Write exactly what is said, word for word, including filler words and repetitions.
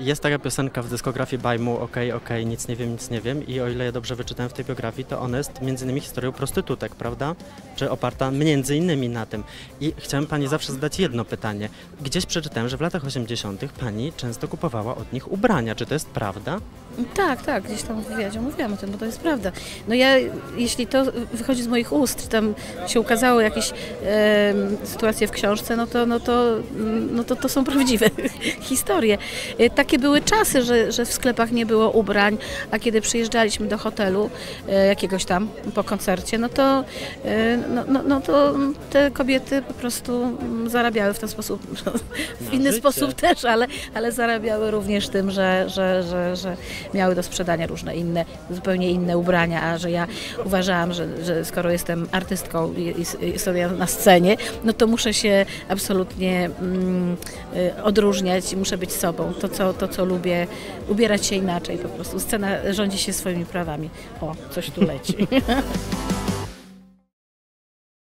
Jest taka piosenka w dyskografii Bajmu, okej, okej, nic nie wiem, nic nie wiem, i o ile ja dobrze wyczytałem w tej biografii, to ona jest między innymi historią prostytutek, prawda? Czy oparta między innymi na tym. I chciałem pani zawsze zadać jedno pytanie. Gdzieś przeczytałem, że w latach osiemdziesiątych pani często kupowała od nich ubrania. Czy to jest prawda? Tak, tak, gdzieś tam w wywiadzie mówiłam o tym, bo to jest prawda. No ja, jeśli to wychodzi z moich ust, tam się ukazały jakieś e, sytuacje w książce, no to, no to, no to, to są prawdziwe historie. E, takie były czasy, że, że w sklepach nie było ubrań, a kiedy przyjeżdżaliśmy do hotelu e, jakiegoś tam po koncercie, no to, e, no, no, no to te kobiety po prostu zarabiały w ten sposób, no, w inny życie. sposób też, ale, ale zarabiały również tym, że, że, że, że miały do sprzedania różne inne, zupełnie inne ubrania, a że ja uważałam, że, że skoro jestem artystką i, i sobie na scenie, no to muszę się absolutnie mm, odróżniać i muszę być sobą. To co, to, co lubię, ubierać się inaczej po prostu. Scena rządzi się swoimi prawami. O, coś tu leci.